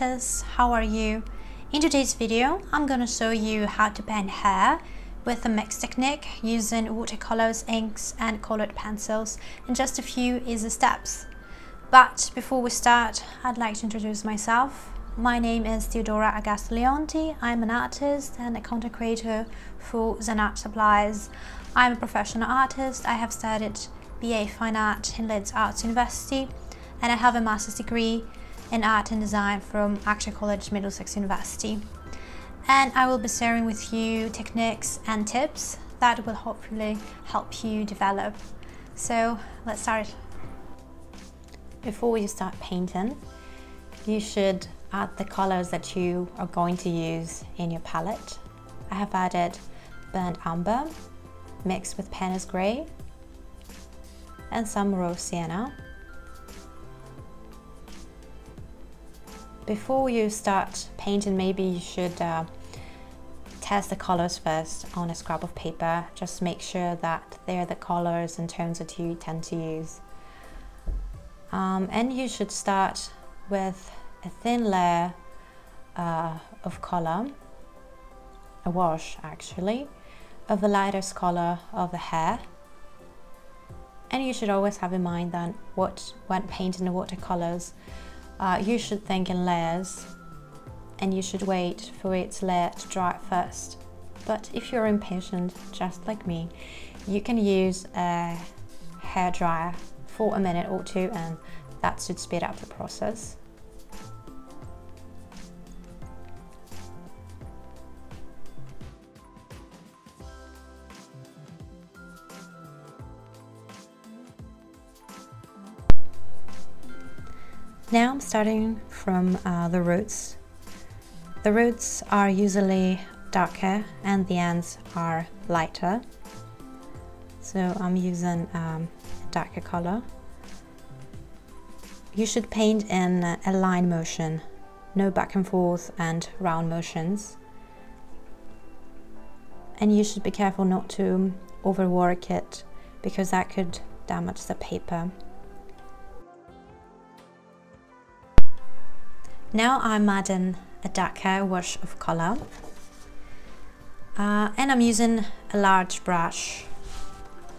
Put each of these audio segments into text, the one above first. artists, how are you? In today's video, I'm gonna show you how to paint hair with a mixed technique using watercolors, inks and colored pencils, and just a few easy steps. But before we start, I'd like to introduce myself. My name is Theodora Agas Leonti. I'm an artist and a content creator for ZenART Supplies. I'm a professional artist. I have studied BA Fine Art in Leeds Arts University, and I have a master's degree in art and design from Arts College Middlesex University. And I will be sharing with you techniques and tips that will hopefully help you develop. So let's start. Before you start painting, you should add the colors that you are going to use in your palette. I have added burnt umber mixed with Payne's Grey and some rose sienna. Before you start painting, maybe you should test the colors first on a scrap of paper. Just make sure that they're the colors and tones that you tend to use. And you should start with a thin layer of color, a wash actually, of the lightest color of the hair. And you should always have in mind that when painting the watercolors, you should think in layers, and you should wait for its layer to dry first. But if you're impatient, just like me, you can use a hairdryer for a minute or two, and that should speed up the process. Now I'm starting from the roots. The roots are usually darker and the ends are lighter. So I'm using a darker color. You should paint in a line motion, no back and forth and round motions. And you should be careful not to overwork it, because that could damage the paper. Now I'm adding a darker wash of colour, and I'm using a large brush.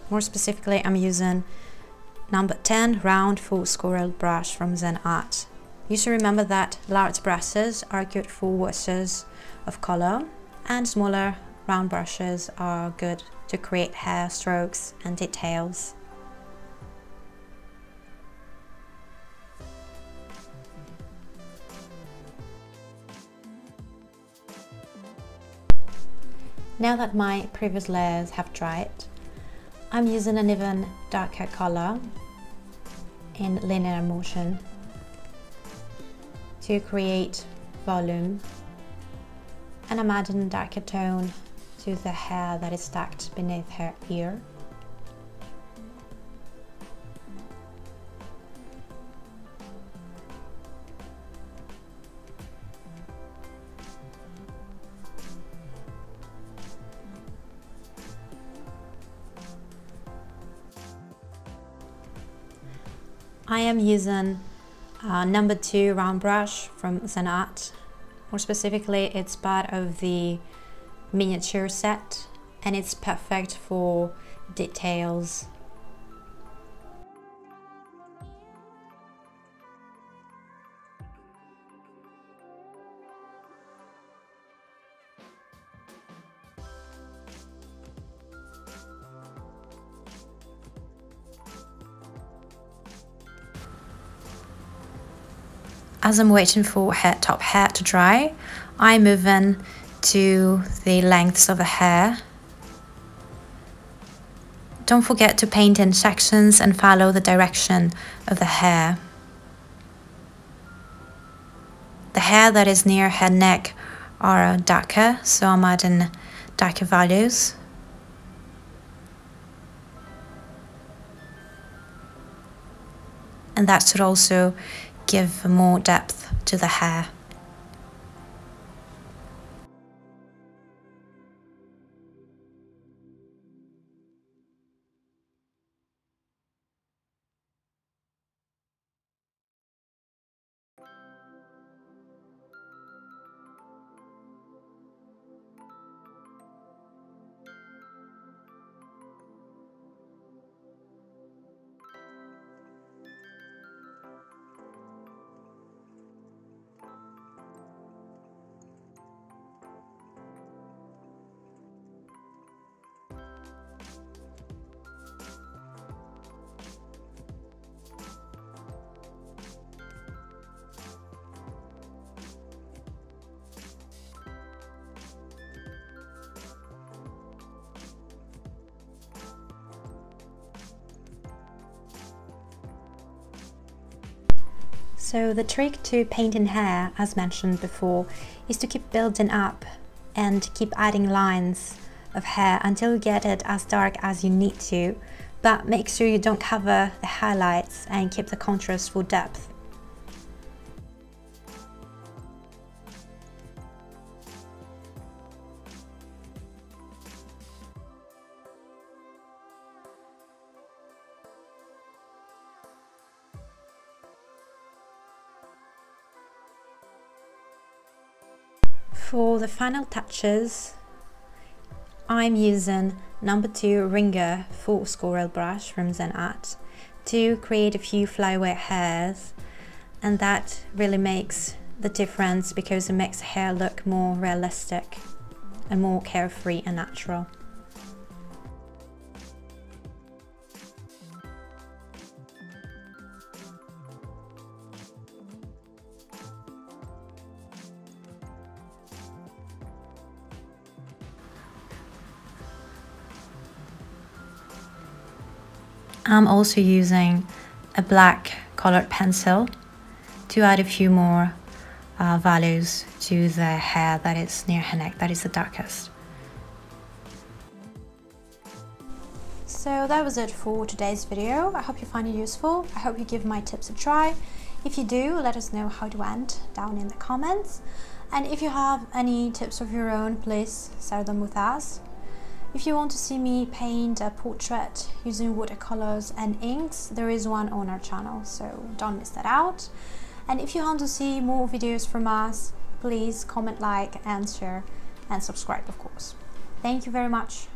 More specifically, I'm using number 10 round full squirrel brush from ZenArt. You should remember that large brushes are good for washes of colour, and smaller round brushes are good to create hair strokes and details. Now that my previous layers have dried, I'm using an even darker color in linear motion to create volume, and I'm adding a darker tone to the hair that is tucked beneath her ear. I am using number 2 round brush from ZenArt. More specifically, it's part of the miniature set, and it's perfect for details. As I'm waiting for her top hair to dry, I move in to the lengths of the hair. Don't forget to paint in sections and follow the direction of the hair. The hair that is near her neck are darker, so I'm adding darker values. And that should also give more depth to the hair. So the trick to painting hair, as mentioned before, is to keep building up and keep adding lines of hair until you get it as dark as you need to, but make sure you don't cover the highlights and keep the contrast for depth. For the final touches, I'm using No. 2 Ringer full squirrel brush from ZenART to create a few flyway hairs, and that really makes the difference because it makes hair look more realistic and more carefree and natural. I'm also using a black colored pencil to add a few more values to the hair that is near her neck, that is the darkest. So that was it for today's video. I hope you find it useful. I hope you give my tips a try. If you do, let us know how it went down in the comments. And if you have any tips of your own, please share them with us. If you want to see me paint a portrait using watercolors and inks, there is one on our channel, so don't miss that out. And if you want to see more videos from us, please comment, like, and share, and subscribe, of course. Thank you very much.